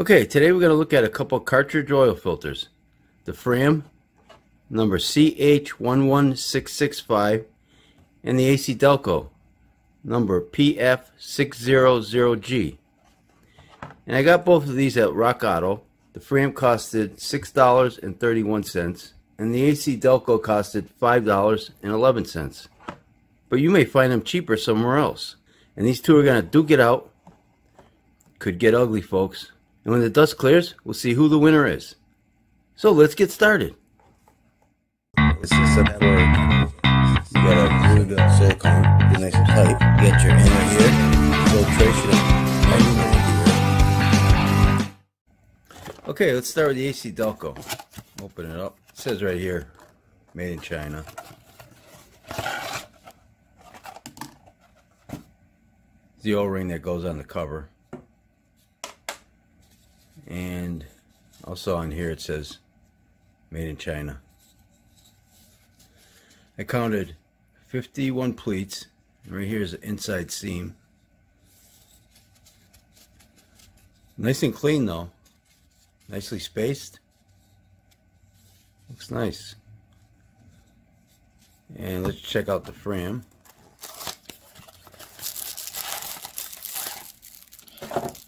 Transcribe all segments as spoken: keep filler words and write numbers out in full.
Okay, today we're going to look at a couple cartridge oil filters. The Fram number C H one one six six five and the A C Delco number P F six hundred G. And I got both of these at Rock Auto. The Fram costed six dollars and thirty-one cents and the A C Delco costed five dollars and eleven cents. But you may find them cheaper somewhere else. And these two are going to duke it out. Could get ugly, folks. And when the dust clears, we'll see who the winner is. So let's get started. This is a network. You gotta glue the silicone, the next pipe, get your inner ear, filtration, and your inner ear. Okay, let's start with the A C Delco. Open it up. It says right here, made in China. It's the O-ring that goes on the cover. And also on here it says made in China. I counted fifty-one pleats. Right here is the inside seam. Nice and clean though. Nicely spaced. Looks nice. And let's check out the Fram.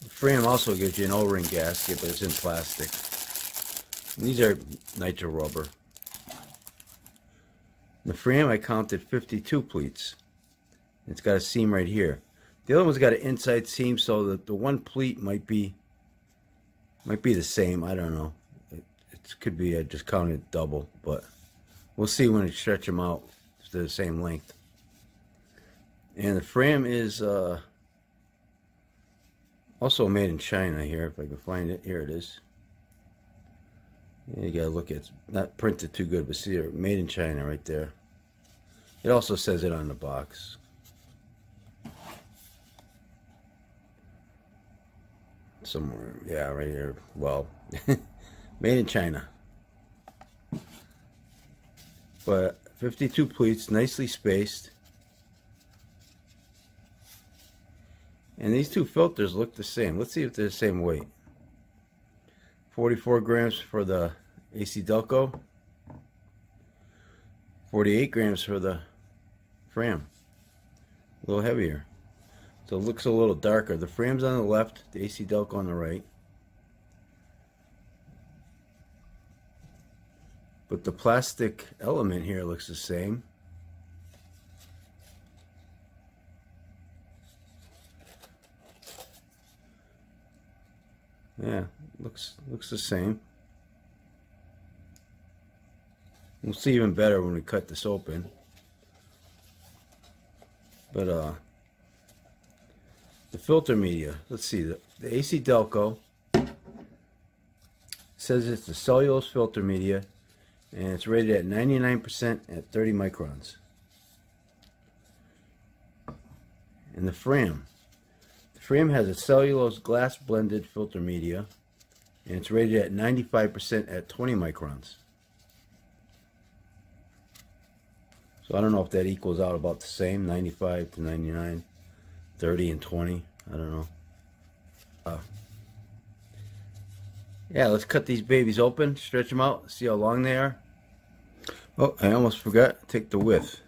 Fram also gives you an O-ring gasket, but it's in plastic. And these are nitro rubber. The Fram, I counted fifty-two pleats. It's got a seam right here. The other one's got an inside seam, so that the one pleat might be might be the same. I don't know. It, it could be I just counted double, but we'll see when I stretch them out to the same length. And the Fram is. Uh, Also made in China here, if I can find it. Here it is. You gotta look at it's not printed too good, but see it made in China right there. It also says it on the box. Somewhere, yeah, right here. Well, made in China. But fifty-two pleats, nicely spaced. And these two filters look the same. Let's see if they're the same weight. forty-four grams for the A C Delco. forty-eight grams for the Fram. A little heavier. So it looks a little darker. The Fram's on the left, the A C Delco on the right. But the plastic element here looks the same. Yeah, looks looks the same. We'll see even better when we cut this open. But uh, the filter media. Let's see the the A C Delco says it's the cellulose filter media, and it's rated at ninety-nine percent at thirty microns. And the Fram. Fram has a cellulose glass blended filter media, and it's rated at ninety-five percent at twenty microns. So I don't know if that equals out about the same, ninety-five to ninety-nine, thirty and twenty, I don't know. Uh, yeah, let's cut these babies open, stretch them out, see how long they are. Oh, I almost forgot, take the width.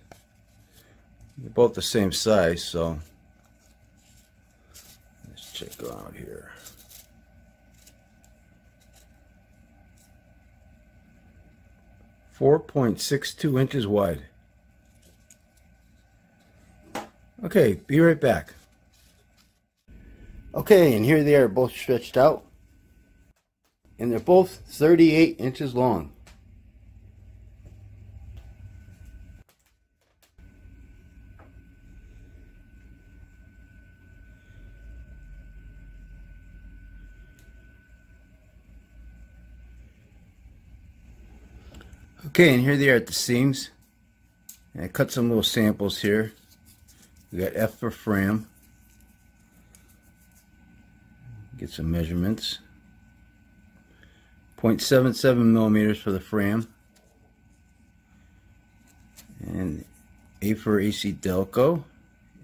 They're both the same size, so. Check out here. four point six two inches wide. Okay, be right back. Okay, and here they are both stretched out. And they're both thirty-eight inches long. Okay, and here they are at the seams. And I cut some little samples here. We got F for Fram. Get some measurements. zero point seven seven millimeters for the Fram. And A for A C Delco.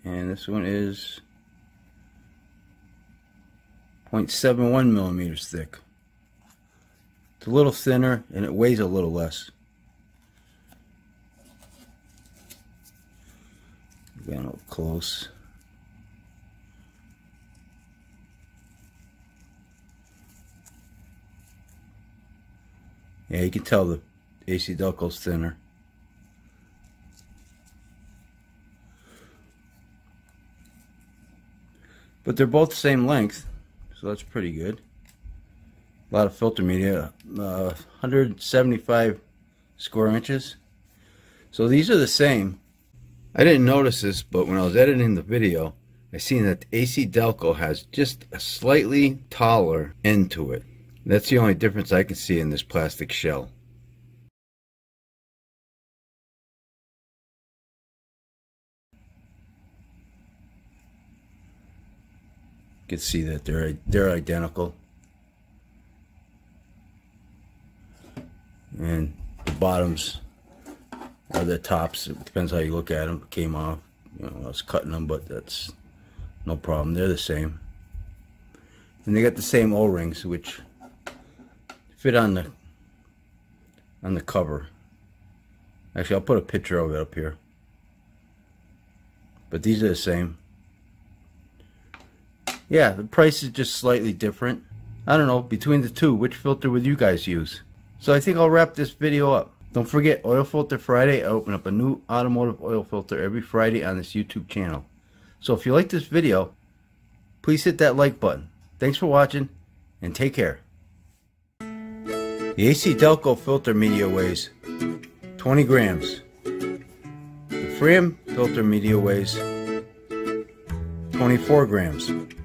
And this one is zero point seven one millimeters thick. It's a little thinner and it weighs a little less. Again, up close. Yeah, you can tell the A C Delco's thinner. But they're both the same length, so that's pretty good. A lot of filter media, uh, one hundred seventy-five square inches. So these are the same. I didn't notice this, but when I was editing the video, I seen that the A C Delco has just a slightly taller end to it. That's the only difference I can see in this plastic shell. You can see that they're they're identical. And the bottoms or the tops, it depends how you look at them, came off. You know, I was cutting them, but that's no problem. They're the same. And they got the same O-rings, which fit on the on the cover. Actually, I'll put a picture of it up here. But these are the same. Yeah, the price is just slightly different. I don't know, between the two, which filter would you guys use? So I think I'll wrap this video up. Don't forget, Oil Filter Friday. I open up a new automotive oil filter every Friday on this YouTube channel. So if you like this video, please hit that like button. Thanks for watching, and take care. The A C Delco filter media weighs twenty grams. The Fram filter media weighs twenty-four grams.